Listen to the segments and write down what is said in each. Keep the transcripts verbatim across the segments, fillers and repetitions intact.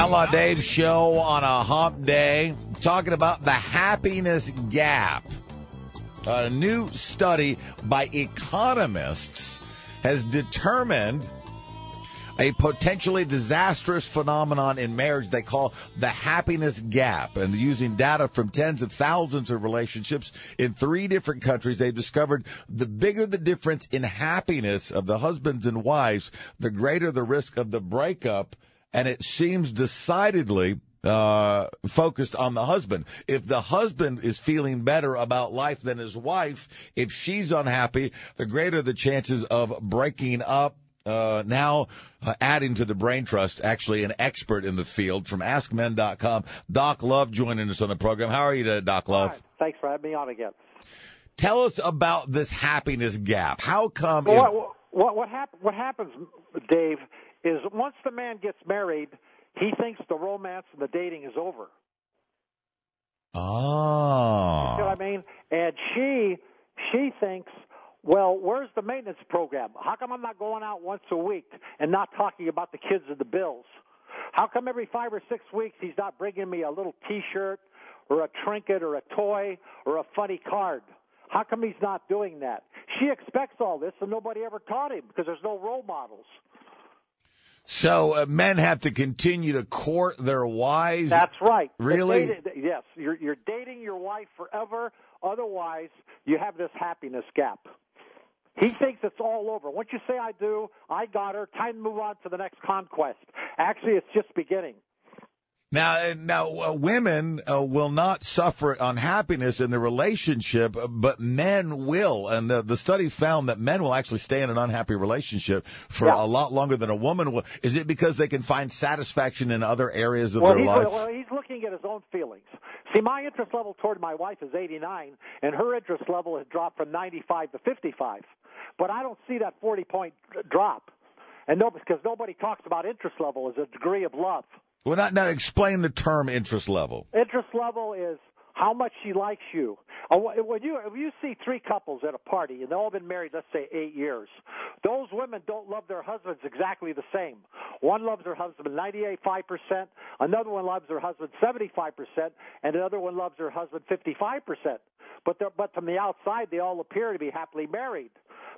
Outlaw Dave show on a hump day, talking about the happiness gap. A new study by economists has determined a potentially disastrous phenomenon in marriage they call the happiness gap. And using data from tens of thousands of relationships in three different countries, they've discovered the bigger the difference in happiness of the husbands and wives, the greater the risk of the breakup. And it seems decidedly uh, focused on the husband. If the husband is feeling better about life than his wife, if she's unhappy, the greater the chances of breaking up. Uh, now, uh, adding to the brain trust, actually an expert in the field from ask men dot com, Doc Love joining us on the program. How are you today, Doc Love? Right. Thanks for having me on again. Tell us about this happiness gap. How come... Well, if... what, what, what, hap- what happens, Dave, is once the man gets married, he thinks the romance and the dating is over. Oh. You know what I mean? And she, she thinks... Well, where's the maintenance program? How come I'm not going out once a week and not talking about the kids and the bills? How come every five or six weeks he's not bringing me a little T-shirt or a trinket or a toy or a funny card? How come he's not doing that? She expects all this, and nobody ever taught him because there's no role models. So uh, men have to continue to court their wives? That's right. Really? Dating, yes. You're, you're dating your wife forever. Otherwise, you have this happiness gap. He thinks it's all over. Once you say I do, I got her, time to move on to the next conquest. Actually, it's just beginning. Now, now uh, women uh, will not suffer unhappiness in the relationship, but men will. And the, the study found that men will actually stay in an unhappy relationship for yeah. a lot longer than a woman will. Is it because they can find satisfaction in other areas of well, their life? Well, he's looking at his own feelings. See, my interest level toward my wife is eighty-nine, and her interest level has dropped from ninety-five to fifty-five. But I don't see that forty-point drop, and no, because nobody talks about interest level as a degree of love. Well, not, now explain the term interest level. Interest level is how much she likes you. When you, if you see three couples at a party, and they've all been married, let's say, eight years, those women don't love their husbands exactly the same. One loves her husband ninety-eight point five percent, another one loves her husband seventy-five percent, and another one loves her husband fifty-five percent. But, but from the outside, they all appear to be happily married.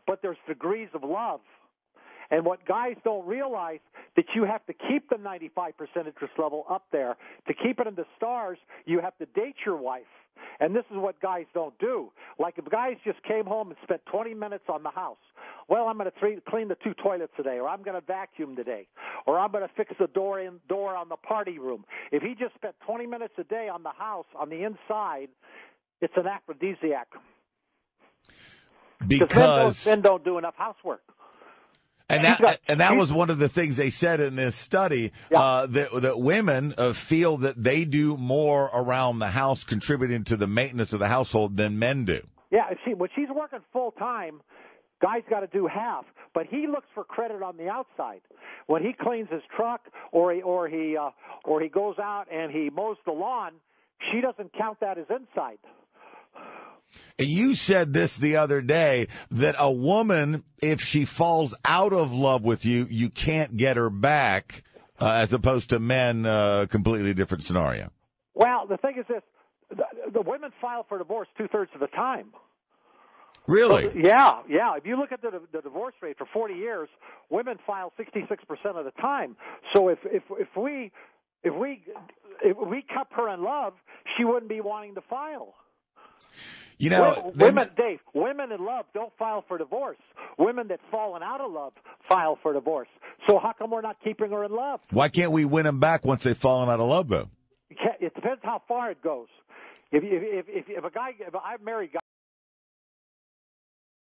But there's degrees of love. And what guys don't realize that you have to keep the ninety-five percent interest level up there. To keep it in the stars, you have to date your wife. And this is what guys don't do. Like if guys just came home and spent twenty minutes on the house. Well, I'm going to clean the two toilets today, or I'm going to vacuum today, or I'm going to fix the door in door on the party room. If he just spent twenty minutes a day on the house, on the inside, it's an aphrodisiac. Because men don't, men don't do enough housework. And that, and that was one of the things they said in this study, yeah. uh, that, that women uh, feel that they do more around the house, contributing to the maintenance of the household, than men do. Yeah, see, when she's working full-time, guys got to do half, but he looks for credit on the outside. When he cleans his truck or he, or he, uh, or he goes out and he mows the lawn, she doesn't count that as inside. And you said this the other day, that a woman, if she falls out of love with you, you can't get her back, uh, as opposed to men, uh, completely different scenario. Well, the thing is this, the, the women file for divorce two-thirds of the time. Really? So, yeah, yeah. If you look at the, the divorce rate for forty years, women file sixty-six percent of the time. So if, if, if we, if we, if we kept her in love, she wouldn't be wanting to file. You know, women, then, Dave, women in love don't file for divorce. Women that fallen out of love file for divorce. So how come we're not keeping her in love? Why can't we win them back once they've fallen out of love, though? It depends how far it goes. If if if, if a guy, if I've married guys.